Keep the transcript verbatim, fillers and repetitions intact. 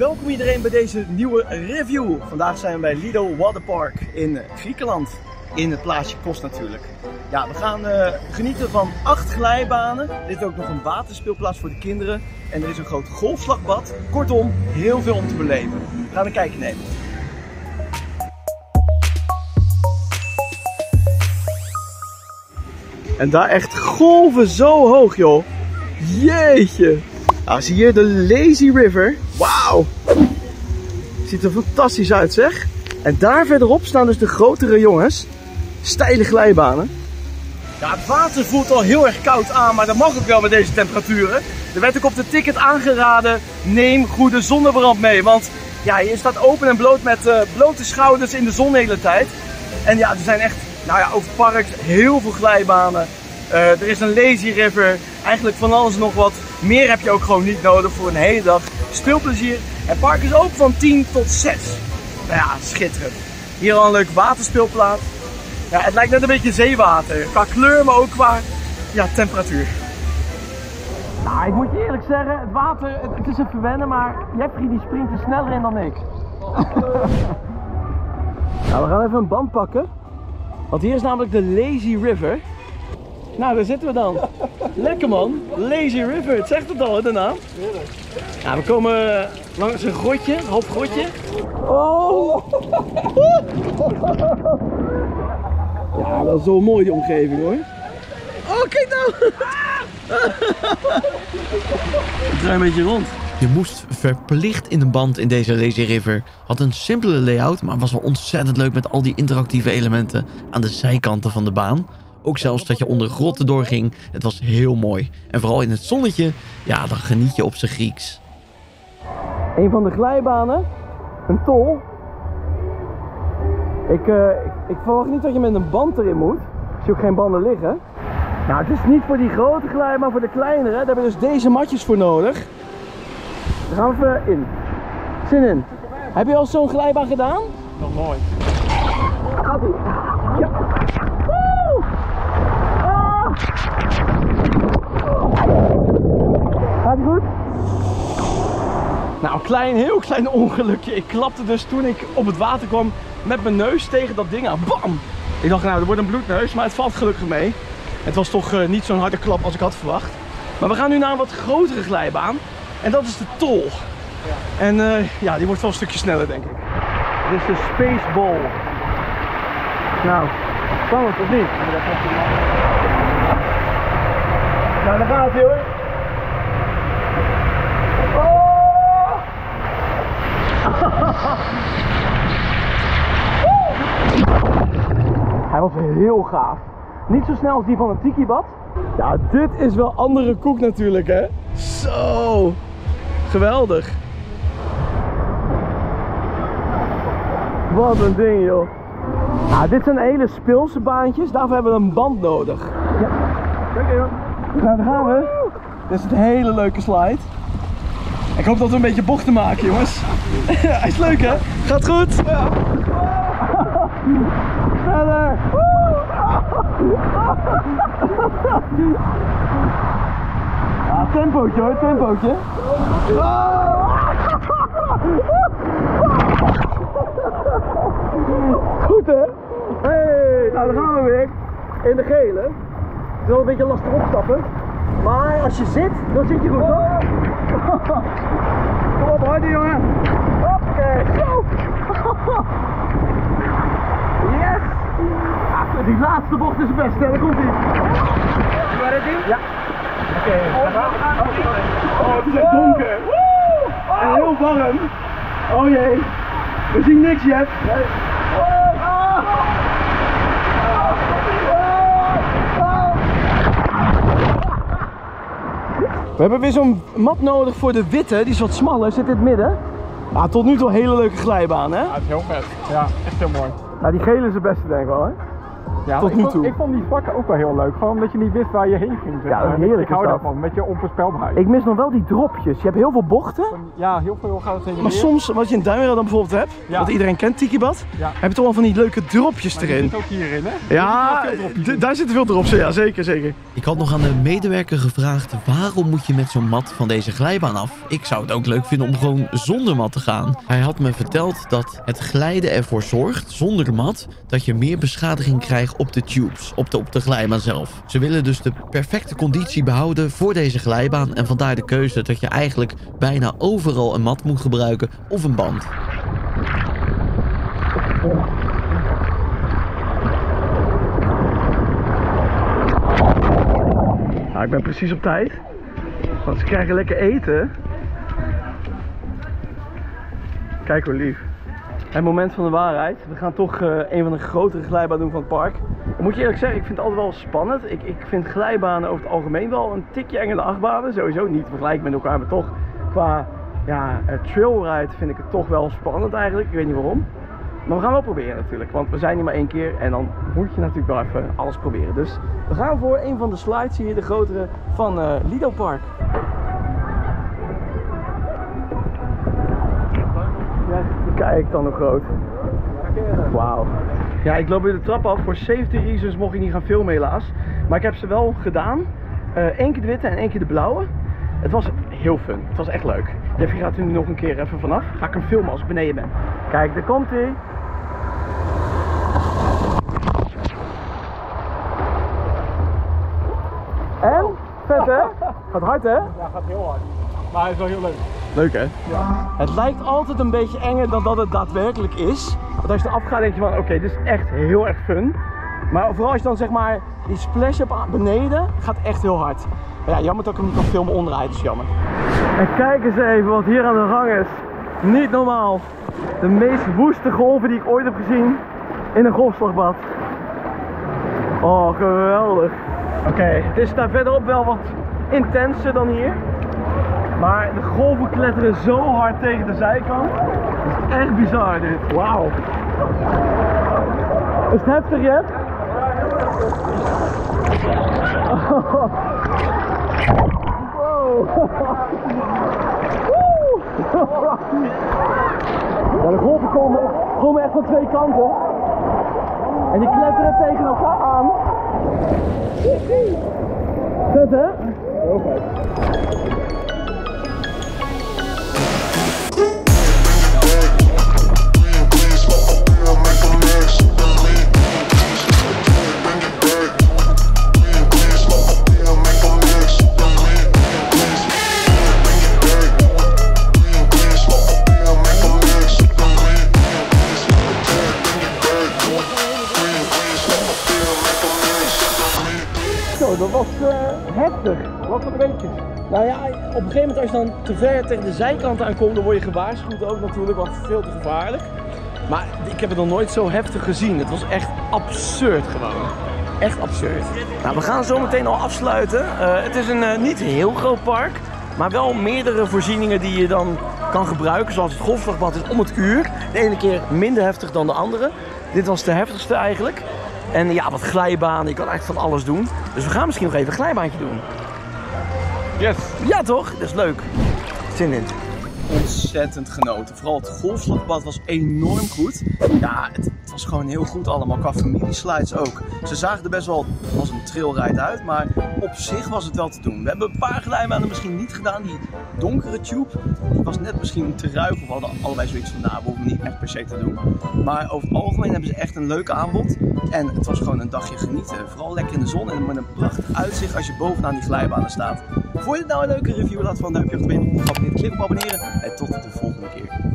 Welkom iedereen bij deze nieuwe review. Vandaag zijn we bij Lido Waterpark in Griekenland. In het plaatsje Kos natuurlijk. Ja, we gaan uh, genieten van acht glijbanen. Er is ook nog een waterspeelplaats voor de kinderen. En er is een groot golfslagbad. Kortom, heel veel om te beleven. We gaan een kijkje nemen. En daar echt golven zo hoog joh. Jeetje. Nou, zie je de Lazy River. Wauw. Ziet er fantastisch uit zeg. En daar verderop staan dus de grotere jongens. Steile glijbanen. Ja, het water voelt al heel erg koud aan, maar dat mag ook wel met deze temperaturen. Er werd ook op de ticket aangeraden, neem goede zonnebrand mee. Want ja, je staat open en bloot met uh, blote schouders in de zon de hele tijd. En ja, er zijn echt, nou ja, over parks heel veel glijbanen. Uh, er is een Lazy River, eigenlijk van alles nog wat. Meer heb je ook gewoon niet nodig voor een hele dag speelplezier. Het park is open van tien tot zes. Nou ja, schitterend. Hier al een leuk waterspeelplaats. Ja, het lijkt net een beetje zeewater. Qua kleur, maar ook qua ja, temperatuur. Nou, ik moet je eerlijk zeggen, het water, het, het is even wennen, maar Jeffrey die springt er sneller in dan ik. Oh. Nou, we gaan even een band pakken. Want hier is namelijk de Lazy River. Nou, daar zitten we dan. Lekker man, Lazy River. Het zegt het al, hè, de naam. Nou, we komen langs een grotje, een hoop grotje. Oh! Ja, dat is zo mooi die omgeving hoor. Oh, kijk nou! Ik draai een beetje rond. Je moest verplicht in een band in deze Lazy River. Had een simpele layout, maar was wel ontzettend leuk met al die interactieve elementen aan de zijkanten van de baan. Ook zelfs dat je onder grotten doorging. Het was heel mooi. En vooral in het zonnetje, ja, dan geniet je op z'n Grieks. Een van de glijbanen, een tol. Ik, uh, ik, ik verwacht niet dat je met een band erin moet. Ik zie ook geen banden liggen. Nou, het is niet voor die grote glijbaan, maar voor de kleinere. Daar hebben we dus deze matjes voor nodig. Daar gaan we even in. Zin in. Heb je al zo'n glijbaan gedaan? Nog nooit. Gaat-ie. Ja. Woe! Ah! Gaat-ie goed? Nou, klein, heel klein ongelukje. Ik klapte dus toen ik op het water kwam met mijn neus tegen dat ding aan. Bam! Ik dacht, nou, er wordt een bloedneus, maar het valt gelukkig mee. Het was toch uh, niet zo'n harde klap als ik had verwacht. Maar we gaan nu naar een wat grotere glijbaan. En dat is de tol. Ja. En uh, ja, die wordt wel een stukje sneller, denk ik. Dit is de Space Ball. Nou, kan het of niet? Nou, daar gaat hij hoor. Hij was heel gaaf. Niet zo snel als die van een TikiBad. Ja, dit is wel andere koek natuurlijk, hè. Zo. Geweldig. Wat een ding, joh. Nou, dit zijn hele speelse baantjes. Daarvoor hebben we een band nodig. Ja. Oké, joh. Nou, daar gaan we. Dit is een hele leuke slide. Ik hoop dat we een beetje bochten maken, jongens. Hij is leuk, hè? Gaat goed. Ja. Verder. Ja, tempootje hoor, tempootje. Goed hè? Hey, nou daar gaan we weer. In de gele. Het is wel een beetje lastig opstappen. Maar als je zit, dan zit je goed hoor. Kom op hoor, die jongen. Hoppakee. Yes! Ja, die laatste bocht is het beste, daar komt ie. Waar is die? Ja. Oké, okay. Oh, oh, het is echt donker. Oh. En heel warm. Oh jee. We zien niks, Jeff. Nee. Oh. Oh. Oh. Oh. We hebben weer zo'n mat nodig voor de witte, die is wat smaller, zit in het midden. Ja, tot nu toe een hele leuke glijbaan, hè? Ja, het is heel vet. Ja, echt heel mooi. Nou, die gele is de beste, denk ik wel, hè? Ja, tot nu toe. Ik vond, ik vond die vakken ook wel heel leuk, gewoon omdat je niet wist waar je heen ging. Zeg maar. Ja, heerlijk. Ik hou daarvan, met je onvoorspelbaarheid. Ik mis nog wel die dropjes. Je hebt heel veel bochten. Ja, heel veel gaat het heen en maar weer. Soms, wat je in Duinwereld dan bijvoorbeeld hebt, ja. Wat iedereen kent, TikiBad, ja. Heb je toch wel van die leuke dropjes maar erin. Die zit ook hierin, hè? Ja, ja daar zitten veel drops in. Ja, zeker, zeker. Ik had nog aan de medewerker gevraagd, waarom moet je met zo'n mat van deze glijbaan af? Ik zou het ook leuk vinden om gewoon zonder mat te gaan. Hij had me verteld dat het glijden ervoor zorgt, zonder de mat, dat je meer beschadiging krijgt op de tubes, op de, op de glijbaan zelf. Ze willen dus de perfecte conditie behouden voor deze glijbaan en vandaar de keuze dat je eigenlijk bijna overal een mat moet gebruiken of een band. Nou, ik ben precies op tijd, want ze krijgen lekker eten. Kijk hoe lief. Het moment van de waarheid. We gaan toch uh, een van de grotere glijbanen doen van het park. Ik moet je eerlijk zeggen, ik vind het altijd wel spannend. Ik, ik vind glijbanen over het algemeen wel een tikje enger dan achtbanen. Sowieso niet vergelijk met elkaar, maar toch qua ja, trailride vind ik het toch wel spannend eigenlijk. Ik weet niet waarom. Maar we gaan wel proberen natuurlijk, want we zijn hier maar één keer en dan moet je natuurlijk wel even alles proberen. Dus we gaan voor een van de slides hier, de grotere van uh, Lido Park. Kijk dan hoe groot. Wauw. Ja, ik loop weer de trap af. Voor safety reasons mocht ik niet gaan filmen helaas. Maar ik heb ze wel gedaan. Eén uh, keer de witte en één keer de blauwe. Het was heel fun. Het was echt leuk. Jeffrey gaat er nu nog een keer even vanaf. Ga ik hem filmen als ik beneden ben. Kijk, daar komt hij. En? Vet hè? Gaat hard hè? Ja, gaat heel hard. Maar hij is wel heel leuk. Leuk hè? Ja. Het lijkt altijd een beetje enger dan dat het daadwerkelijk is. Want als je eraf gaat denk je van oké, okay, dit is echt heel erg fun. Maar vooral als je dan zeg maar die splash hebt beneden, gaat echt heel hard. Maar ja, jammer dat ik hem niet kan filmen onderuit, is jammer. En kijk eens even wat hier aan de gang is. Niet normaal. De meest woeste golven die ik ooit heb gezien in een golfslagbad. Oh, geweldig. Oké, okay, het is daar verderop wel wat intenser dan hier. Maar de golven kletteren zo hard tegen de zijkant. Het is echt bizar dit. Wauw. Is het heftig, Jeff? Oh. Wow. Ja, de golven komen, komen echt van twee kanten. En die kletteren tegen elkaar aan. Vet hè? Heel vet. Dat was uh, heftig. Wat voor beetjes. Nou ja, op een gegeven moment als je dan te ver tegen de zijkant aankomt, dan word je gewaarschuwd ook natuurlijk, want het is veel te gevaarlijk. Maar ik heb het nog nooit zo heftig gezien. Het was echt absurd gewoon. Echt absurd. Nou, we gaan zo meteen al afsluiten. Uh, het is een uh, niet heel groot park, maar wel meerdere voorzieningen die je dan kan gebruiken. Zoals het golfslagbad is om het uur. De ene keer minder heftig dan de andere. Dit was de heftigste eigenlijk. En ja, wat glijbanen, je kan eigenlijk van alles doen. Dus we gaan misschien nog even een glijbaantje doen. Yes! Ja toch? Dat is leuk. Zin in. Ontzettend genoten. Vooral het golfslagbad was enorm goed. Ja, het, het was gewoon heel goed allemaal. Qua familieslides ook. Ze zagen er best wel als een trailride uit, maar op zich was het wel te doen. We hebben een paar glijbanen misschien niet gedaan. Die donkere tube, die was net misschien te ruig. Of we hadden allebei zoiets van, nou, we hoeven niet echt per se te doen. Maar over het algemeen hebben ze echt een leuk aanbod. En het was gewoon een dagje genieten. Vooral lekker in de zon en met een prachtig uitzicht als je bovenaan die glijbanen staat. Vond je dit nou een leuke review? Laat van een duimpje achterin. Vergeet niet te klikken op abonneren. En tot de volgende keer.